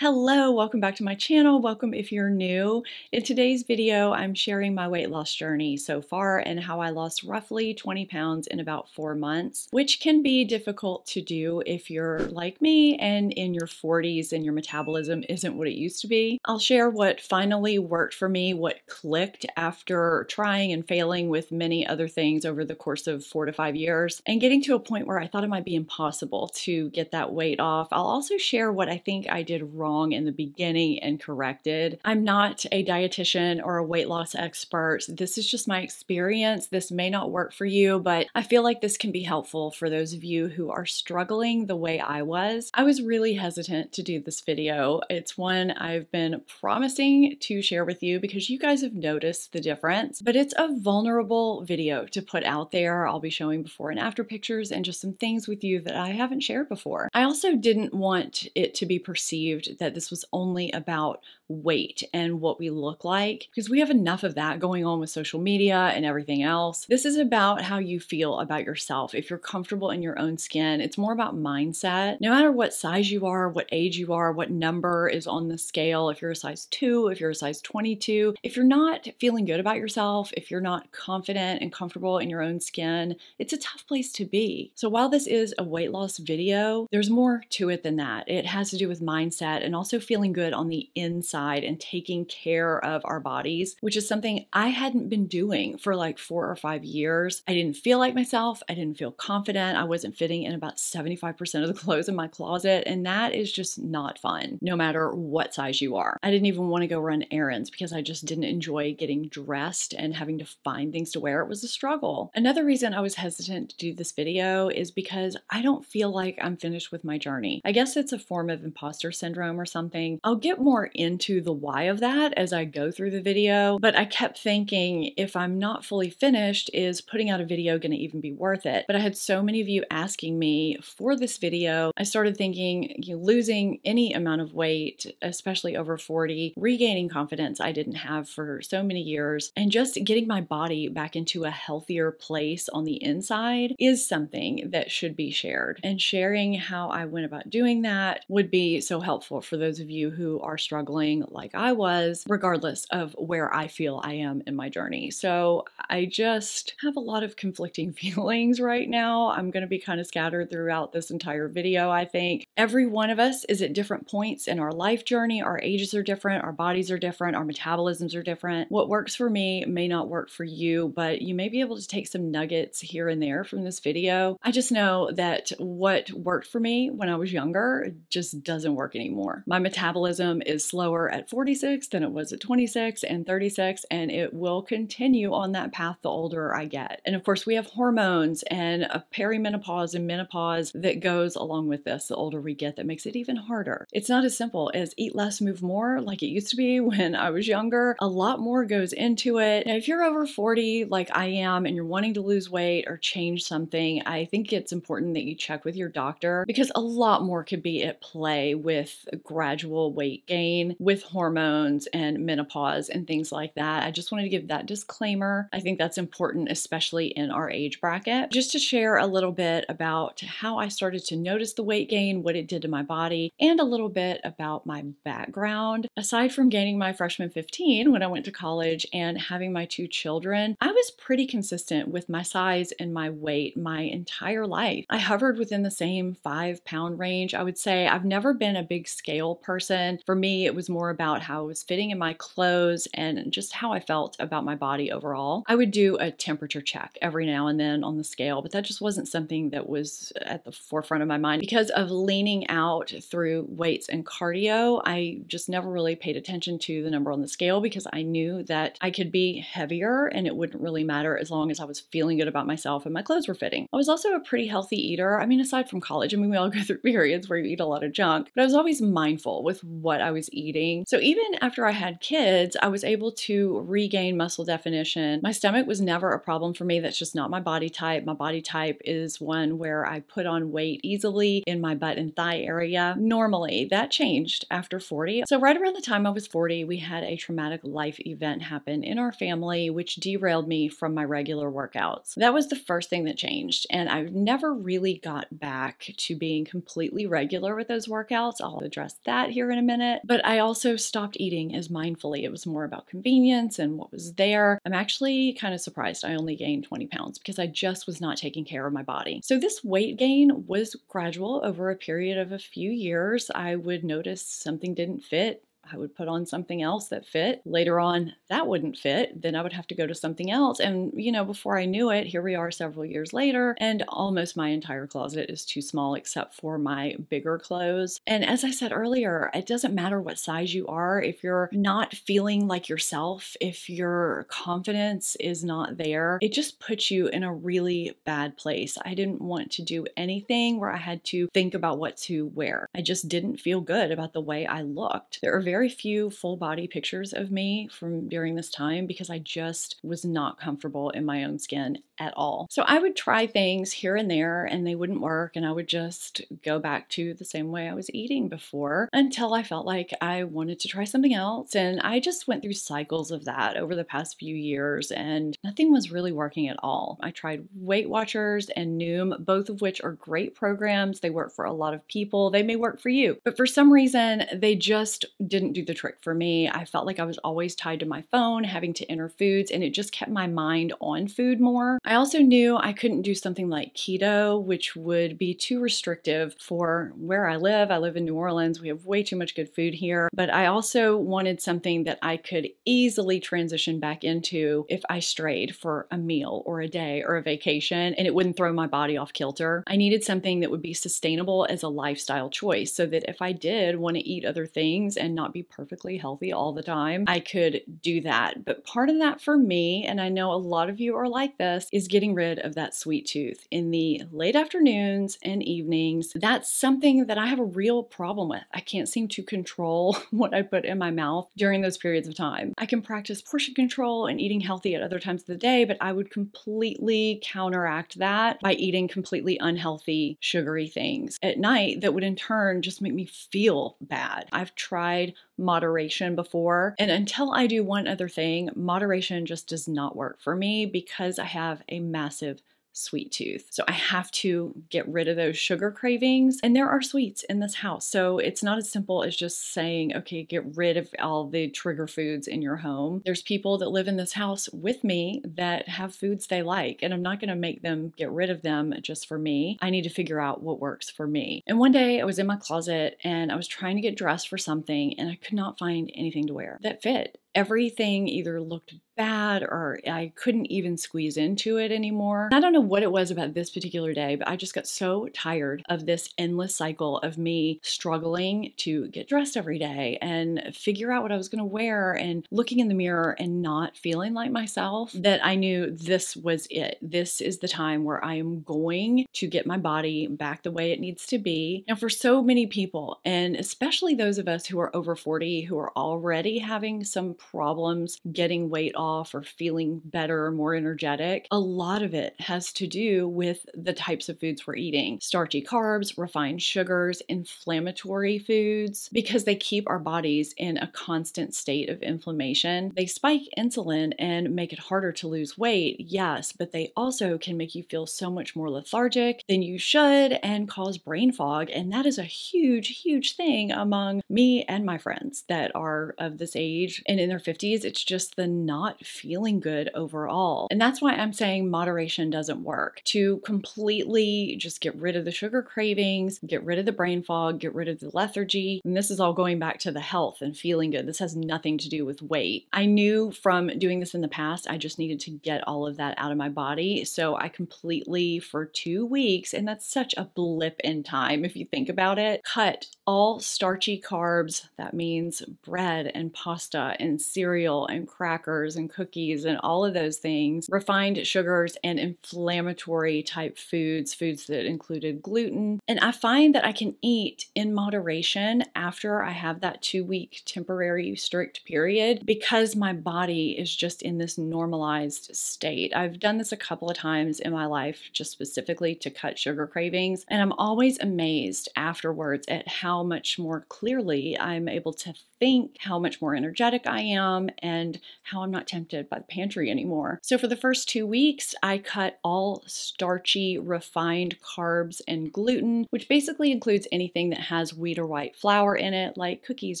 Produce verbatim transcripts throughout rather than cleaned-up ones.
Hello, welcome back to my channel. Welcome if you're new. In today's video, I'm sharing my weight loss journey so far and how I lost roughly twenty pounds in about four months, which can be difficult to do if you're like me and in your forties and your metabolism isn't what it used to be. I'll share what finally worked for me, what clicked after trying and failing with many other things over the course of four to five years and getting to a point where I thought it might be impossible to get that weight off. I'll also share what I think I did wrong in the beginning and corrected. I'm not a dietitian or a weight loss expert. This is just my experience. This may not work for you, but I feel like this can be helpful for those of you who are struggling the way I was. I was really hesitant to do this video. It's one I've been promising to share with you because you guys have noticed the difference, but it's a vulnerable video to put out there. I'll be showing before and after pictures and just some things with you that I haven't shared before. I also didn't want it to be perceived that this was only about weight and what we look like, because we have enough of that going on with social media and everything else. This is about how you feel about yourself. If you're comfortable in your own skin, it's more about mindset. No matter what size you are, what age you are, what number is on the scale, if you're a size two, if you're a size twenty-two, if you're not feeling good about yourself, if you're not confident and comfortable in your own skin, it's a tough place to be. So while this is a weight loss video, there's more to it than that. It has to do with mindset and also feeling good on the inside and taking care of our bodies, which is something I hadn't been doing for like four or five years. I didn't feel like myself. I didn't feel confident. I wasn't fitting in about seventy-five percent of the clothes in my closet. And that is just not fun, no matter what size you are. I didn't even want to go run errands because I just didn't enjoy getting dressed and having to find things to wear. It was a struggle. Another reason I was hesitant to do this video is because I don't feel like I'm finished with my journey. I guess it's a form of imposter syndrome or something. I'll get more into the why of that as I go through the video, but I kept thinking, if I'm not fully finished, is putting out a video going to even be worth it? But I had so many of you asking me for this video, I started thinking, you know, losing any amount of weight, especially over forty, regaining confidence I didn't have for so many years, and just getting my body back into a healthier place on the inside is something that should be shared. And sharing how I went about doing that would be so helpful for those of you who are struggling like I was, regardless of where I feel I am in my journey. So I just have a lot of conflicting feelings right now. I'm going to be kind of scattered throughout this entire video, I think. Every one of us is at different points in our life journey. Our ages are different, our bodies are different, our metabolisms are different. What works for me may not work for you, but you may be able to take some nuggets here and there from this video. I just know that what worked for me when I was younger just doesn't work anymore. My metabolism is slower at forty-six than it was at twenty-six and thirty-six, and it will continue on that path the older I get. And of course, we have hormones and a perimenopause and menopause that goes along with this. The older we get, that makes it even harder. It's not as simple as eat less, move more like it used to be when I was younger. A lot more goes into it. Now, if you're over forty like I am and you're wanting to lose weight or change something, I think it's important that you check with your doctor, because a lot more could be at play with gradual weight gain, with hormones and menopause and things like that. I just wanted to give that disclaimer. I think that's important, especially in our age bracket. Just to share a little bit about how I started to notice the weight gain, what it did to my body, and a little bit about my background. Aside from gaining my freshman fifteen when I went to college and having my two children, I was pretty consistent with my size and my weight my entire life. I hovered within the same five pound range. I would say I've never been a big scale person. For me, it was more about how I was fitting in my clothes and just how I felt about my body overall. I would do a temperature check every now and then on the scale, but that just wasn't something that was at the forefront of my mind. Because of leaning out through weights and cardio, I just never really paid attention to the number on the scale, because I knew that I could be heavier and it wouldn't really matter as long as I was feeling good about myself and my clothes were fitting. I was also a pretty healthy eater. I mean, aside from college, I mean, we all go through periods where you eat a lot of junk, but I was always mindful with what I was eating. So even after I had kids, I was able to regain muscle definition. My stomach was never a problem for me. That's just not my body type. My body type is one where I put on weight easily in my butt and thigh area. Normally, that changed after forty. So right around the time I was forty, we had a traumatic life event happen in our family, which derailed me from my regular workouts. That was the first thing that changed. And I never really got back to being completely regular with those workouts. I'll address address that here in a minute. But I also stopped eating as mindfully. It was more about convenience and what was there. I'm actually kind of surprised I only gained twenty pounds because I just was not taking care of my body. So this weight gain was gradual over a period of a few years. I would notice something didn't fit. I would put on something else that fit. Later on, that wouldn't fit. Then I would have to go to something else. And, you know, before I knew it, here we are several years later, and almost my entire closet is too small except for my bigger clothes. And as I said earlier, it doesn't matter what size you are. If you're not feeling like yourself, if your confidence is not there, it just puts you in a really bad place. I didn't want to do anything where I had to think about what to wear. I just didn't feel good about the way I looked. There are very Very few full body pictures of me from during this time because I just was not comfortable in my own skin at all. So I would try things here and there and they wouldn't work, and I would just go back to the same way I was eating before until I felt like I wanted to try something else. And I just went through cycles of that over the past few years, and nothing was really working at all. I tried Weight Watchers and Noom, both of which are great programs. They work for a lot of people. They may work for you, but for some reason they just didn't do the trick for me. I felt like I was always tied to my phone, having to enter foods, and it just kept my mind on food more. I also knew I couldn't do something like keto, which would be too restrictive for where I live. I live in New Orleans. We have way too much good food here, but I also wanted something that I could easily transition back into if I strayed for a meal or a day or a vacation, and it wouldn't throw my body off kilter. I needed something that would be sustainable as a lifestyle choice so that if I did want to eat other things and not be perfectly healthy all the time, I could do that. But part of that for me, and I know a lot of you are like this, is getting rid of that sweet tooth in the late afternoons and evenings. That's something that I have a real problem with. I can't seem to control what I put in my mouth during those periods of time. I can practice portion control and eating healthy at other times of the day, but I would completely counteract that by eating completely unhealthy, sugary things at night that would in turn just make me feel bad. I've tried moderation before, and until I do one other thing, moderation just does not work for me because I have a massive sweet tooth. So I have to get rid of those sugar cravings, and there are sweets in this house. So it's not as simple as just saying, okay, get rid of all the trigger foods in your home. There's people that live in this house with me that have foods they like, and I'm not going to make them get rid of them just for me. I need to figure out what works for me. And one day I was in my closet and I was trying to get dressed for something, and I could not find anything to wear that fit. Everything either looked bad or I couldn't even squeeze into it anymore. I don't know what it was about this particular day, but I just got so tired of this endless cycle of me struggling to get dressed every day and figure out what I was going to wear and looking in the mirror and not feeling like myself that I knew this was it. This is the time where I am going to get my body back the way it needs to be. Now, for so many people, and especially those of us who are over forty, who are already having some problems getting weight off or feeling better, more energetic. A lot of it has to do with the types of foods we're eating. Starchy carbs, refined sugars, inflammatory foods, because they keep our bodies in a constant state of inflammation. They spike insulin and make it harder to lose weight, yes, but they also can make you feel so much more lethargic than you should and cause brain fog. And that is a huge, huge thing among me and my friends that are of this age and in their fifties. It's just the not feeling good overall. And that's why I'm saying moderation doesn't work. To completely just get rid of the sugar cravings, get rid of the brain fog, get rid of the lethargy. And this is all going back to the health and feeling good. This has nothing to do with weight. I knew from doing this in the past, I just needed to get all of that out of my body. So I completely, for two weeks, and that's such a blip in time if you think about it, cut all starchy carbs. That means bread and pasta and cereal and crackers and cookies and all of those things, refined sugars and inflammatory type foods, foods that included gluten. And I find that I can eat in moderation after I have that two week temporary strict period because my body is just in this normalized state. I've done this a couple of times in my life just specifically to cut sugar cravings, and I'm always amazed afterwards at how how much more clearly I'm able to think, how much more energetic I am, and how I'm not tempted by the pantry anymore. So for the first two weeks, I cut all starchy, refined carbs and gluten, which basically includes anything that has wheat or white flour in it, like cookies,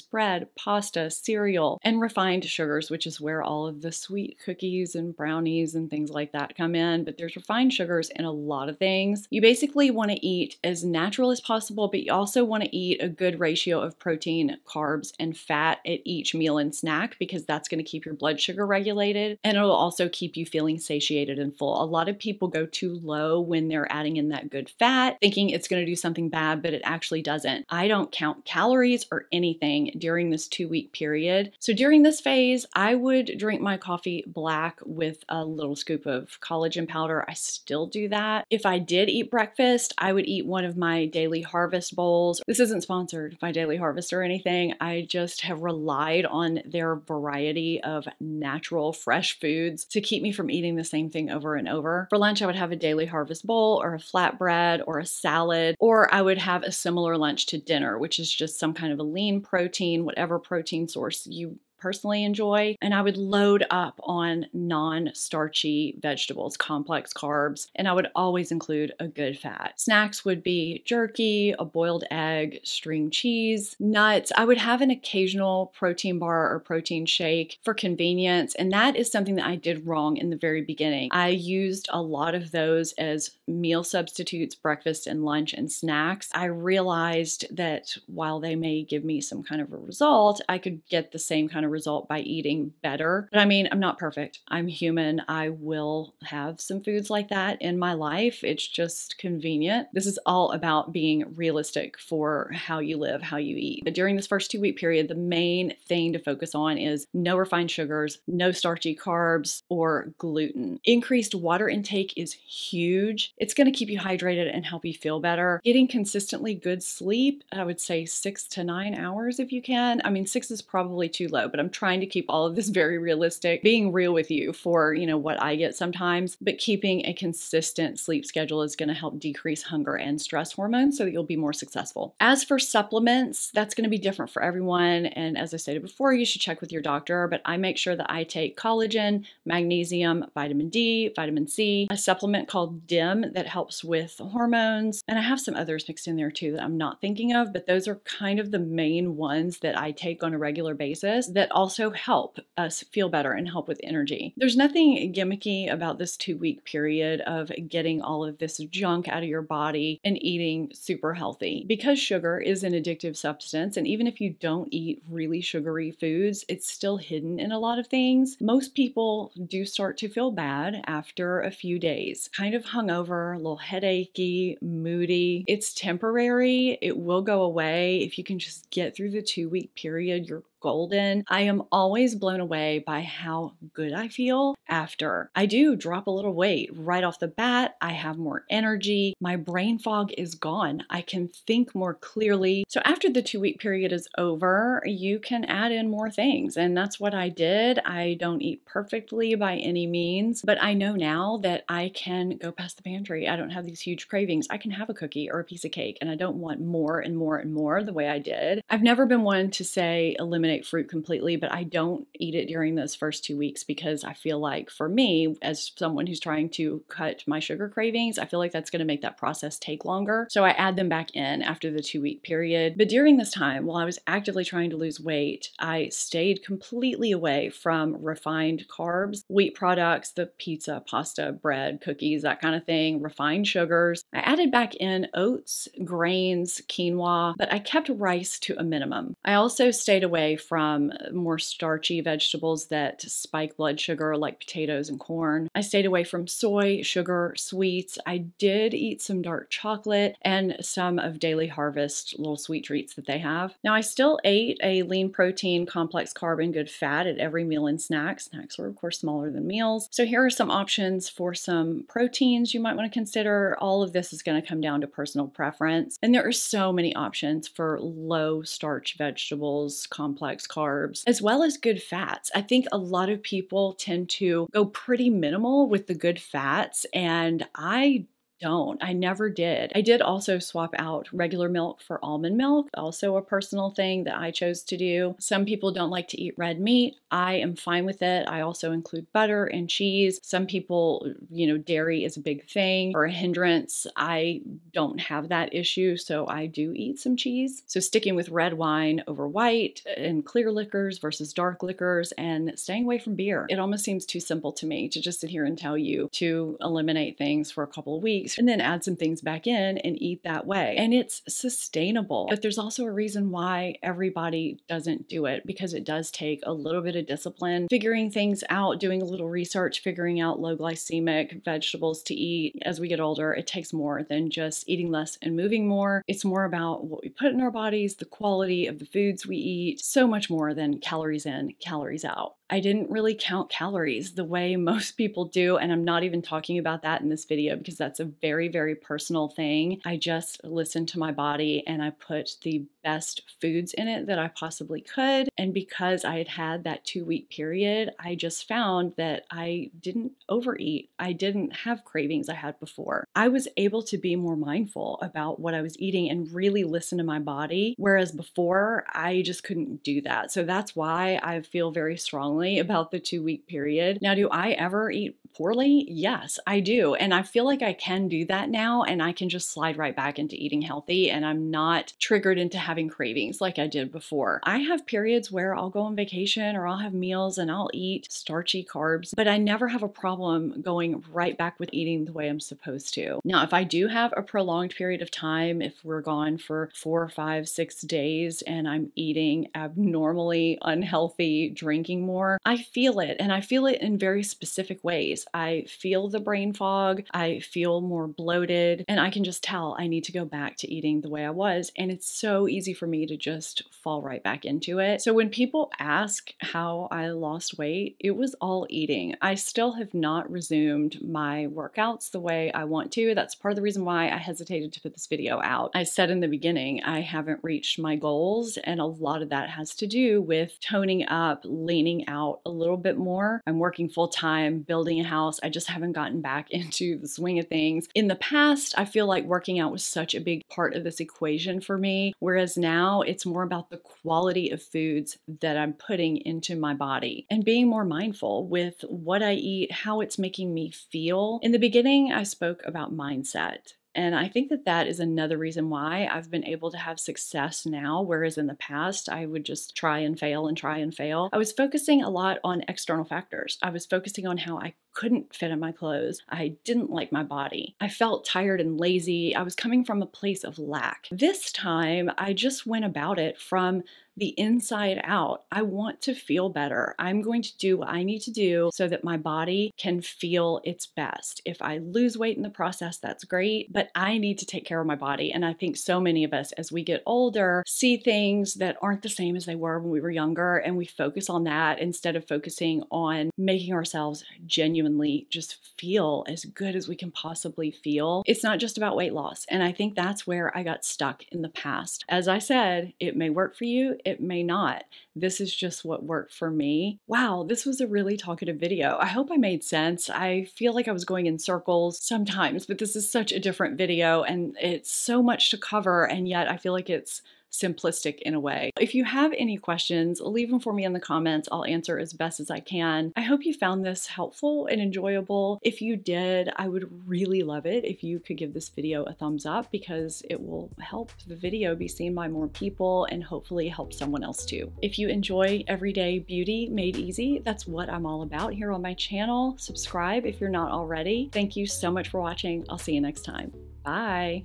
bread, pasta, cereal, and refined sugars, which is where all of the sweet cookies and brownies and things like that come in. But there's refined sugars in a lot of things. You basically want to eat as natural as possible, but you also want to eat a good ratio of protein, carbs, and fat at each meal and snack, because that's going to keep your blood sugar regulated, and it'll also keep you feeling satiated and full. A lot of people go too low when they're adding in that good fat, thinking it's going to do something bad, but it actually doesn't. I don't count calories or anything during this two-week period. So during this phase, I would drink my coffee black with a little scoop of collagen powder. I still do that. If I did eat breakfast, I would eat one of my Daily Harvest bowls. This isn't sponsored by Daily Harvest or anything. I just have relied on their variety of natural fresh foods to keep me from eating the same thing over and over. For lunch, I would have a Daily Harvest bowl or a flatbread or a salad, or I would have a similar lunch to dinner, which is just some kind of a lean protein, whatever protein source you personally enjoy. And I would load up on non-starchy vegetables, complex carbs, and I would always include a good fat. Snacks would be jerky, a boiled egg, string cheese, nuts. I would have an occasional protein bar or protein shake for convenience. And that is something that I did wrong in the very beginning. I used a lot of those as meal substitutes, breakfast and lunch and snacks. I realized that while they may give me some kind of a result, I could get the same kind of result by eating better. But I mean, I'm not perfect. I'm human. I will have some foods like that in my life. It's just convenient. This is all about being realistic for how you live, how you eat. But during this first two week period, the main thing to focus on is no refined sugars, no starchy carbs or gluten. Increased water intake is huge. It's going to keep you hydrated and help you feel better. Getting consistently good sleep, I would say six to nine hours if you can. I mean, six is probably too low, but I'm trying to keep all of this very realistic, being real with you for, you know, what I get sometimes, but keeping a consistent sleep schedule is going to help decrease hunger and stress hormones so that you'll be more successful. As for supplements, that's going to be different for everyone. And as I stated before, you should check with your doctor, but I make sure that I take collagen, magnesium, vitamin D, vitamin C, a supplement called D I M that helps with hormones. And I have some others mixed in there too that I'm not thinking of, but those are kind of the main ones that I take on a regular basis that also help us feel better and help with energy. There's nothing gimmicky about this two week period of getting all of this junk out of your body and eating super healthy, because sugar is an addictive substance. And even if you don't eat really sugary foods, it's still hidden in a lot of things. Most people do start to feel bad after a few days, kind of hungover, a little headachy, moody. It's temporary. It will go away. If you can just get through the two week period, you're golden. I am always blown away by how good I feel after. I do drop a little weight right off the bat. I have more energy. My brain fog is gone. I can think more clearly. So after the two week period is over, you can add in more things. And that's what I did. I don't eat perfectly by any means, but I know now that I can go past the pantry. I don't have these huge cravings. I can have a cookie or a piece of cake, and I don't want more and more and more the way I did. I've never been one to say eliminate fruit completely, but I don't eat it during those first two weeks because I feel like for me, as someone who's trying to cut my sugar cravings, I feel like that's going to make that process take longer. So I add them back in after the two week period. But during this time, while I was actively trying to lose weight, I stayed completely away from refined carbs, wheat products, the pizza, pasta, bread, cookies, that kind of thing, refined sugars. I added back in oats, grains, quinoa, but I kept rice to a minimum. I also stayed away from more starchy vegetables that spike blood sugar like potatoes and corn. I stayed away from soy, sugar, sweets. I did eat some dark chocolate and some of Daily Harvest little sweet treats that they have. Now I still ate a lean protein, complex carb, and good fat at every meal and snack. Snacks were of course smaller than meals. So here are some options for some proteins you might want to consider. All of this is going to come down to personal preference. And there are so many options for low starch vegetables, complex carbs, as well as good fats. I think a lot of people tend to go pretty minimal with the good fats, and I don't. I never did. I did also swap out regular milk for almond milk, also a personal thing that I chose to do. Some people don't like to eat red meat. I am fine with it. I also include butter and cheese. Some people, you know, dairy is a big thing or a hindrance. I don't have that issue, so I do eat some cheese. So sticking with red wine over white and clear liquors versus dark liquors and staying away from beer. It almost seems too simple to me to just sit here and tell you to eliminate things for a couple of weeks and then add some things back in and eat that way. And it's sustainable. But there's also a reason why everybody doesn't do it, because it does take a little bit of discipline, figuring things out, doing a little research, figuring out low glycemic vegetables to eat. As we get older, it takes more than just eating less and moving more. It's more about what we put in our bodies, the quality of the foods we eat, so much more than calories in, calories out. I didn't really count calories the way most people do, and I'm not even talking about that in this video because that's a very, very personal thing. I just listened to my body and I put the best foods in it that I possibly could, and because I had had that two-week period, I just found that I didn't overeat. I didn't have cravings I had before. I was able to be more mindful about what I was eating and really listen to my body, whereas before I just couldn't do that. So that's why I feel very strongly about the two week period. Now, do I ever eat poorly? Yes, I do. And I feel like I can do that now, and I can just slide right back into eating healthy, and I'm not triggered into having cravings like I did before. I have periods where I'll go on vacation or I'll have meals and I'll eat starchy carbs, but I never have a problem going right back with eating the way I'm supposed to. Now, if I do have a prolonged period of time, if we're gone for four, five, six days and I'm eating abnormally unhealthy, drinking more, I feel it, and I feel it in very specific ways. I feel the brain fog, I feel more bloated, and I can just tell I need to go back to eating the way I was, and it's so easy for me to just fall right back into it. So when people ask how I lost weight, it was all eating. I still have not resumed my workouts the way I want to. That's part of the reason why I hesitated to put this video out. I said in the beginning, I haven't reached my goals, and a lot of that has to do with toning up, leaning out a little bit more. I'm working full-time, building a house. I just haven't gotten back into the swing of things. In the past, I feel like working out was such a big part of this equation for me, whereas now it's more about the quality of foods that I'm putting into my body and being more mindful with what I eat, how it's making me feel. In the beginning, I spoke about mindset. And I think that that is another reason why I've been able to have success now, whereas in the past, I would just try and fail and try and fail. I was focusing a lot on external factors. I was focusing on how I couldn't fit in my clothes. I didn't like my body. I felt tired and lazy. I was coming from a place of lack. This time, I just went about it from the inside out. I want to feel better. I'm going to do what I need to do so that my body can feel its best. If I lose weight in the process, that's great, but I need to take care of my body. And I think so many of us, as we get older, see things that aren't the same as they were when we were younger, and we focus on that instead of focusing on making ourselves genuinely just feel as good as we can possibly feel. It's not just about weight loss. And I think that's where I got stuck in the past. As I said, it may work for you. It may not. This is just what worked for me. Wow, this was a really talkative video. I hope I made sense. I feel like I was going in circles sometimes, but this is such a different video and it's so much to cover, and yet I feel like it's simplistic in a way. If you have any questions, leave them for me in the comments. I'll answer as best as I can. I hope you found this helpful and enjoyable. If you did, I would really love it if you could give this video a thumbs up, because it will help the video be seen by more people and hopefully help someone else too. If you enjoy everyday beauty made easy, that's what I'm all about here on my channel. Subscribe if you're not already. Thank you so much for watching. I'll see you next time. Bye.